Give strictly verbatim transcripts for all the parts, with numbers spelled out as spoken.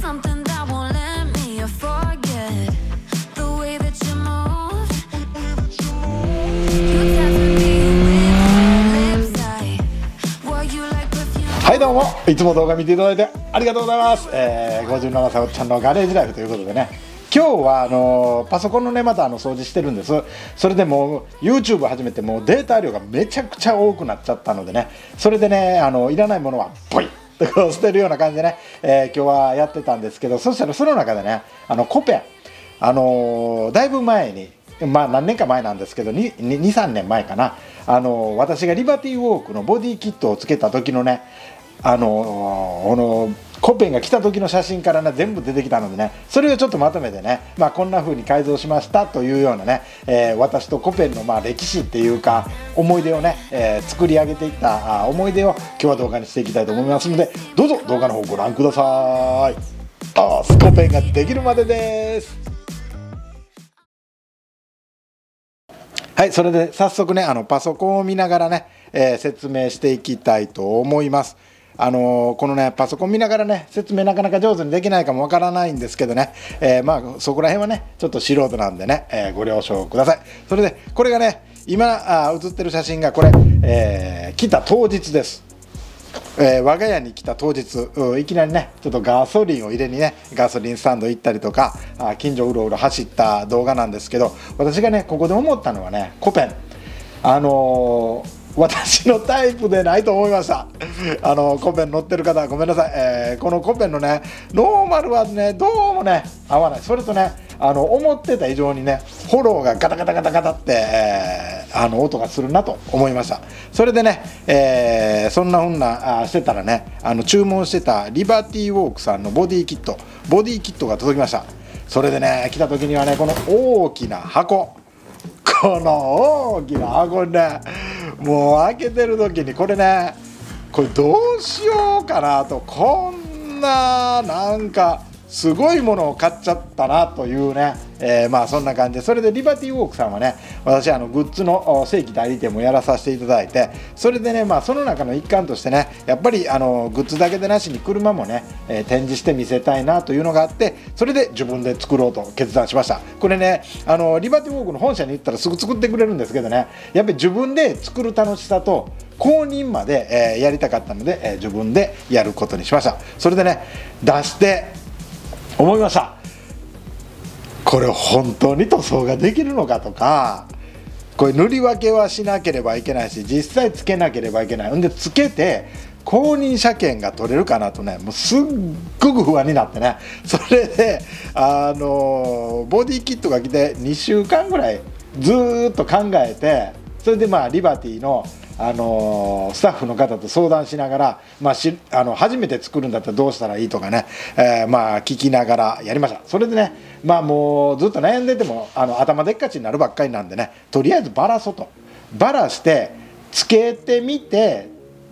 はいどうも、いつも動画見ていただいてありがとうございます、えー、ごじゅうななさいおっちゃんのガレージライフということでね、今日はあのー、パソコンのねまたあの掃除してるんです。それでもう YouTube 始めてもうデータ量がめちゃくちゃ多くなっちゃったのでね、それでねあのいらないものはポイッとこう捨てるような感じでね、えー、今日はやってたんですけど、そしたらその中でねあのコペン、あのー、だいぶ前に、まあ何年か前なんですけどにさんねんまえかな、あのー、私がリバティウォークのボディキットをつけた時のねあのー、このコペンが来た時の写真からね全部出てきたのでね、それをちょっとまとめてね、まあ、こんな風に改造しましたというようなね、えー、私とコペンのまあ歴史っていうか思い出をね、えー、作り上げていった思い出を今日は動画にしていきたいと思いますので、どうぞ動画の方ご覧ください。あー、コペンができるまでです。はい、それで早速ねあのパソコンを見ながらね、えー、説明していきたいと思います。あのー、このねパソコン見ながらね説明なかなか上手にできないかもわからないんですけどね、えー、まあそこら辺はねちょっと素人なんでね、えー、ご了承ください。それでこれがね今写ってる写真がこれ、えー、来た当日です。えー、我が家に来た当日、うん、いきなりねちょっとガソリンを入れにねガソリンスタンド行ったりとか、あ近所うろうろ走った動画なんですけど、私がねここで思ったのはね、コペンあのー、私のタイプでないと思いましたあのー、コペン乗ってる方ごめんなさい、えー、このコペンのねノーマルはねどうもね合わない。それとねあの思ってた以上にねフォローがガタガタガタガタって、えー、あの音がするなと思いました。それでね、えー、そんなふんなしてたらねあの注文してたリバティウォークさんのボディキットボディキットが届きました。それでね来た時にはねこの大きな箱この大きな箱ねもう開けてる時にこれねこれどうしようかなと、こんななんかすごいものを買っちゃったなというね、えー、まあそんな感じで、それでリバティウォークさんはね私あのグッズの正規代理店もやらさせていただいて、それでねまあその中の一環としてねやっぱりあのグッズだけでなしに車もね、えー、展示して見せたいなというのがあって、それで自分で作ろうと決断しました。これねあのリバティウォークの本社に行ったらすぐ作ってくれるんですけどね、やっぱり自分で作る楽しさと公認まで、えー、やりたかったので、えー、自分でやることにしました。それでね出して思いました。これ本当に塗装ができるのかとか、これ塗り分けはしなければいけないし実際つけなければいけないんで、つけて公認車検が取れるかなとねもうすっごく不安になってね、それであのボディキットが来てにしゅうかんぐらいずーっと考えて、それでまあリバティのあのー、スタッフの方と相談しながら、まあ、しあの初めて作るんだったらどうしたらいいとかね、えー、まあ聞きながらやりました。それでねまあもうずっと悩んでてもあの頭でっかちになるばっかりなんでね、とりあえずバラそうと、バラしてつけてみて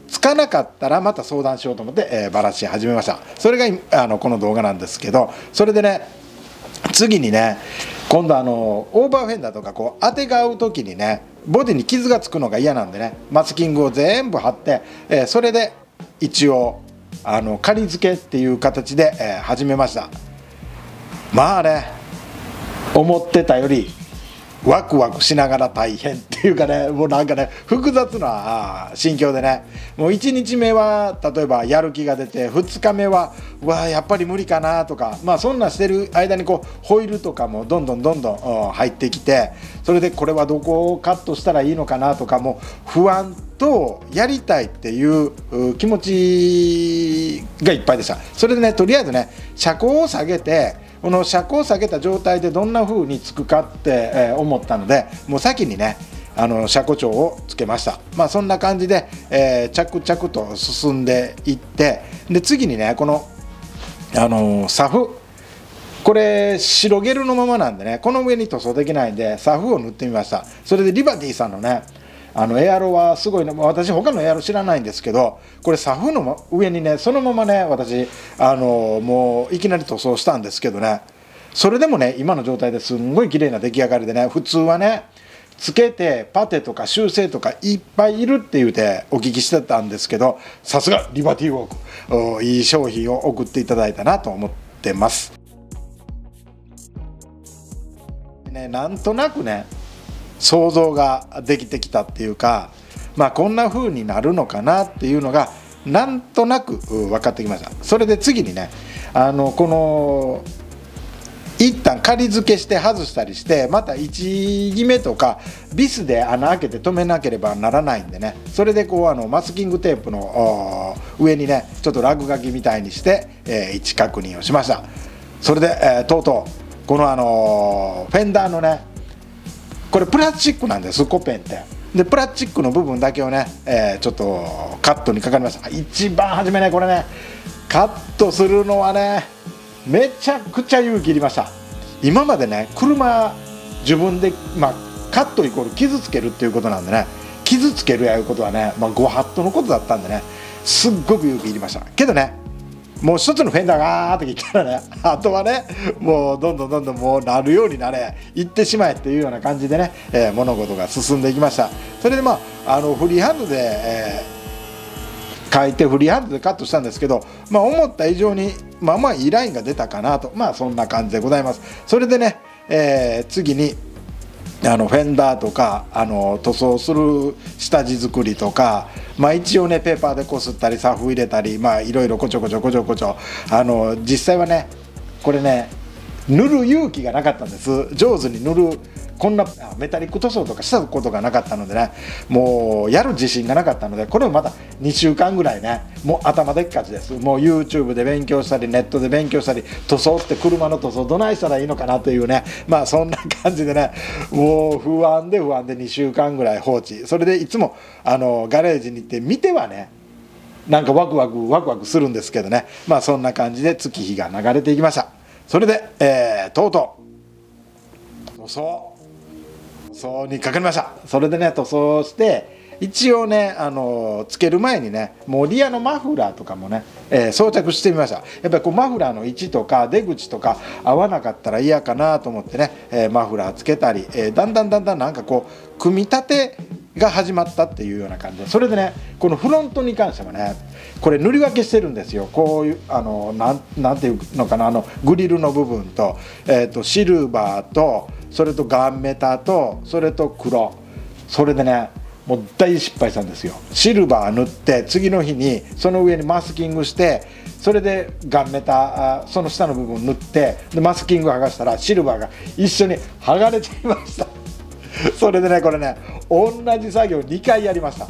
つかなかったらまた相談しようと思って、えー、バラし始めました。それがあのこの動画なんですけど、それでね次にね今度あのオーバーフェンダーとかこう当てがう時にねボディに傷がつくのが嫌なんでねマスキングを全部貼って、えー、それで一応あの仮付けっていう形で、えー、始めました。まあね思ってたよりワクワクしながら大変っていうかね、もうなんかね複雑な心境でね、もういちにちめは例えばやる気が出てふつかめはうわやっぱり無理かなとか、まあそんなんしてる間にこうホイールとかもどんどんどんどん入ってきて、それでこれはどこをカットしたらいいのかなとかも不安とやりたいっていう気持ちがいっぱいでした。それでねとりあえずね車高を下げてこの車高を下げた状態でどんな風につくかって、えー、思ったのでもう先にねあの車高調をつけました。まあそんな感じで、えー、着々と進んでいって、で次にねこの、あのー、サフこれ白ゲルのままなんでねこの上に塗装できないんでサフを塗ってみました。それでリバティさんのねあのエアロはすごいね、私他のエアロ知らないんですけど、これサフの上にねそのままね私あのもういきなり塗装したんですけどね、それでもね今の状態ですんごい綺麗な出来上がりでね、普通はねつけてパテとか修正とかいっぱいいるって言うてお聞きしてたんですけど、さすがリバティウォークいい商品を送っていただいたなと思ってってます。ね、なんとなくね想像ができてきたっていうか、まあ、こんな風になるのかなっていうのがなんとなく分かってきました。それで次にね、あのこの一旦仮付けして外したりして、またいちぎめとかビスで穴開けて留めなければならないんでね、それでこうあのマスキングテープの上にねちょっと落書きみたいにして、えー、位置確認をしました。それで、えー、とうとうこの、あのー、フェンダーのね、これプラスチックなんですスコペンって。でプラスチックの部分だけをね、えー、ちょっとカットにかかりました。一番初めねこれねカットするのはねめちゃくちゃ勇気いりました。今までね車自分で、まあ、カットイコール傷つけるっていうことなんでね、傷つけるやいうことはね、まあ、ご法度のことだったんでねすっごく勇気いりましたけどね、もう一つのフェンダーがーってきたらね、あとはねもうどんどんどんどんもうなるようになれ行ってしまえっていうような感じでね、えー、物事が進んでいきました。それでまああのフリーハンドで、えー、書いてフリーハンドでカットしたんですけど、まあ、思った以上にまあまあいいラインが出たかなと、まあそんな感じでございます。それでね、えー、次にあのフェンダーとかあの塗装する下地作りとか、まあ、一応ねペーパーでこすったりサフ入れたり、まあいろいろこちょこちょこちょこちょ、あの実際はねこれね塗る勇気がなかったんです。上手に塗るこんなメタリック塗装とかしたことがなかったのでね、もうやる自信がなかったので、これをまたにしゅうかんぐらいねもう頭でっかちです。もう ユーチューブ で勉強したりネットで勉強したり、塗装って車の塗装どないしたらいいのかなというね、まあそんな感じでねもう不安で不安でにしゅうかんぐらい放置。それでいつもあのガレージに行って見てはねなんかワクワクワクワクするんですけどね、まあそんな感じで月日が流れていきました。それで、えー、とうとう塗装塗装にかかりました。それでね塗装して一応ねあのつける前にねもうリアのマフラーとかもね、えー、装着してみました。やっぱりこうマフラーの位置とか出口とか合わなかったら嫌かなと思ってね、えー、マフラーつけたり、えー、だんだんだんだんなんかこう組み立てが始まったっていうような感じで、それでねこのフロントに関してはねこれ塗り分けしてるんですよ。こういうあのなんなんていうのかな、あのグリルの部分と、えーとシルバーとそれとガンメタとそれと黒、それでねもう大失敗したんですよ。シルバー塗って次の日にその上にマスキングして、それでガンメタその下の部分塗ってでマスキング剥がしたらシルバーが一緒に剥がれちゃいました。それでねこれね同じ作業にかいやりました。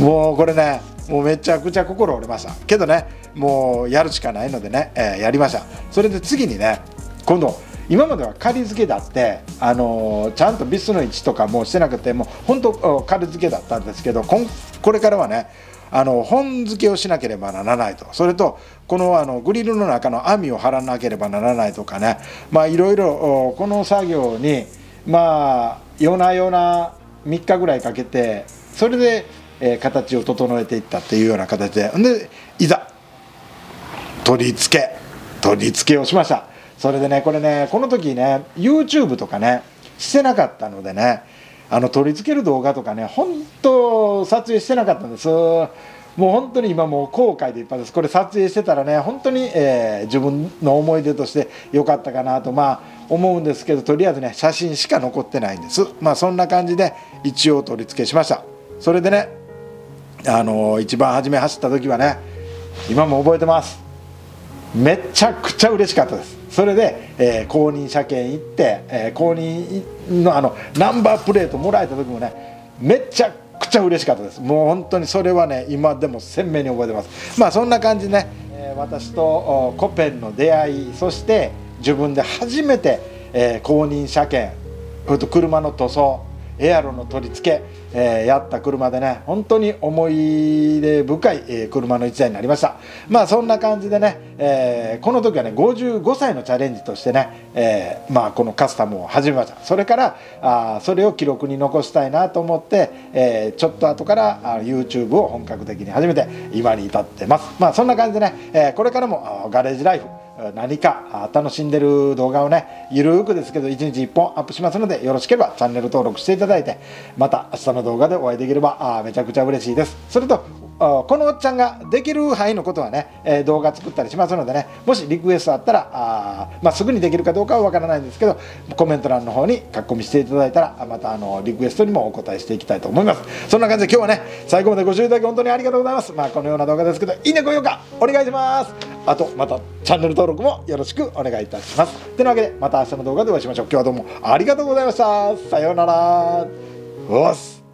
もうこれねもうめちゃくちゃ心折れましたけどね、もうやるしかないのでね、えー、やりました。それで次にね今度今までは仮付けだって、あのー、ちゃんとビスの位置とかもしてなくてもう本当仮付けだったんですけど、こんこれからはねあの本付けをしなければならないと、それとこのあのグリルの中の網を張らなければならないとかね、まあいろいろこの作業にまあ夜な夜なみっかぐらいかけて、それで、えー、形を整えていったっていうような形で、でいざ取り付け取り付けをしました。それでねこれねこの時ね ユーチューブ とかねしてなかったのでね、あの取り付ける動画とかね本当撮影してなかったんです。もう本当に今もう後悔でいっぱいです。これ撮影してたらね本当に、えー、自分の思い出として良かったかなとまあ思うんですけど、とりあえずね写真しか残ってないんです。まあそんな感じで一応取り付けしました。それでねあのー、一番初め走った時はね今も覚えてます、めちゃくちゃ嬉しかったです。それで、えー、公認車検行って、えー、公認のあのナンバープレートもらえた時もねめちゃくちゃ嬉しかったです。もう本当にそれはね今でも鮮明に覚えてます。まあそんな感じでね、えー、私とコペンの出会い、そして自分で初めて、えー、公認車検、それと車の塗装、エアロの取り付け、えー、やった車でね本当に思い出深い、えー、車の一台になりました。まあそんな感じでね、えー、この時はねごじゅうごさいのチャレンジとしてね、えー、まあこのカスタムを始めました。それからあそれを記録に残したいなと思って、えー、ちょっと後からあ ユーチューブ を本格的に始めて今に至ってます。まあそんな感じでね、えー、これからもガレージライフ何か楽しんでる動画をねゆるくですけどいちにちいっぽんアップしますので、よろしければチャンネル登録していただいて、また明日の動画でお会いできればめちゃくちゃ嬉しいです。それとこのおっちゃんができる範囲のことはね、えー、動画作ったりしますのでね、もしリクエストあったら、あ、まあ、すぐにできるかどうかは分からないんですけど、コメント欄の方に書き込みしていただいたら、またあのリクエストにもお答えしていきたいと思います。そんな感じで今日はね、最後までご視聴いただき本当にありがとうございます。まあ、このような動画ですけど、いいね、高評価お願いします。あと、またチャンネル登録もよろしくお願いいたします。というわけで、また明日の動画でお会いしましょう。今日はどうもありがとうございました。さようなら。おっす。